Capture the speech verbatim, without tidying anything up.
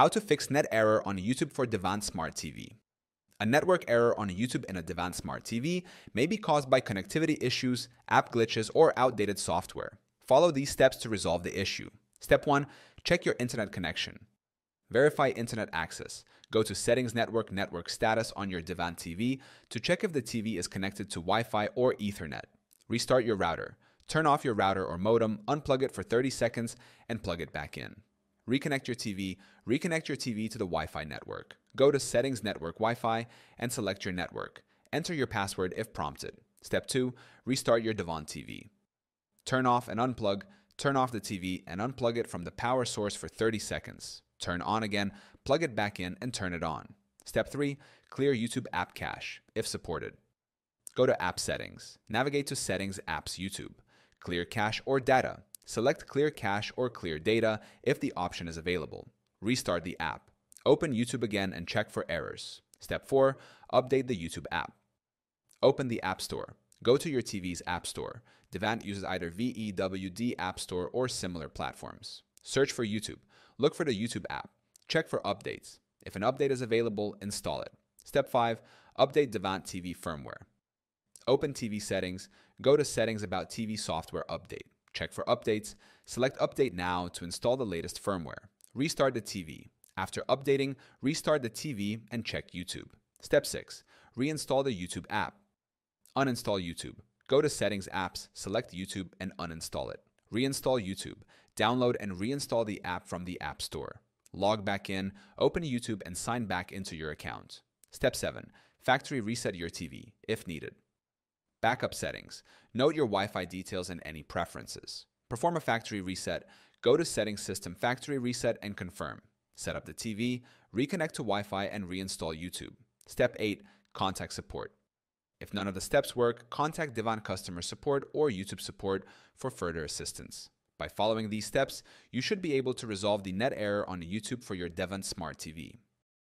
How to fix net error on YouTube for Devant Smart T V. A network error on YouTube and a Devant Smart T V may be caused by connectivity issues, app glitches, or outdated software. Follow these steps to resolve the issue. Step one, check your internet connection. Verify internet access. Go to Settings, Network, Network Status on your Devant T V to check if the T V is connected to Wi-Fi or Ethernet. Restart your router. Turn off your router or modem, unplug it for thirty seconds, and plug it back in. Reconnect your T V. Reconnect your T V to the Wi-Fi network. Go to Settings, Network, Wi-Fi, and select your network. Enter your password if prompted. Step two, restart your Devant T V. Turn off and unplug. Turn off the T V and unplug it from the power source for thirty seconds. Turn on again, plug it back in, and turn it on. Step three, clear YouTube app cache, if supported. Go to App Settings. Navigate to Settings, Apps, YouTube. Clear cache or data. Select Clear Cache or Clear Data if the option is available. Restart the app. Open YouTube again and check for errors. Step four, update the YouTube app. Open the App Store. Go to your T V's App Store. Devant uses either V E W D App Store or similar platforms. Search for YouTube. Look for the YouTube app. Check for updates. If an update is available, install it. Step five, update Devant T V firmware. Open T V Settings. Go to Settings, About T V Software Update. Check for updates. Select Update Now to install the latest firmware. Restart the T V. After updating, restart the T V and check YouTube. Step six, reinstall the YouTube app. Uninstall YouTube. Go to Settings, Apps, select YouTube, and uninstall it. Reinstall YouTube. Download and reinstall the app from the App Store. Log back in, open YouTube, and sign back into your account. Step seven, factory reset your T V, if needed. Backup settings. Note your Wi-Fi details and any preferences. Perform a factory reset. Go to Settings, System, Factory Reset, and confirm. Set up the T V, reconnect to Wi-Fi, and reinstall YouTube. Step eight, contact support. If none of the steps work, contact Devant Customer Support or YouTube Support for further assistance. By following these steps, you should be able to resolve the net error on YouTube for your Devant Smart T V.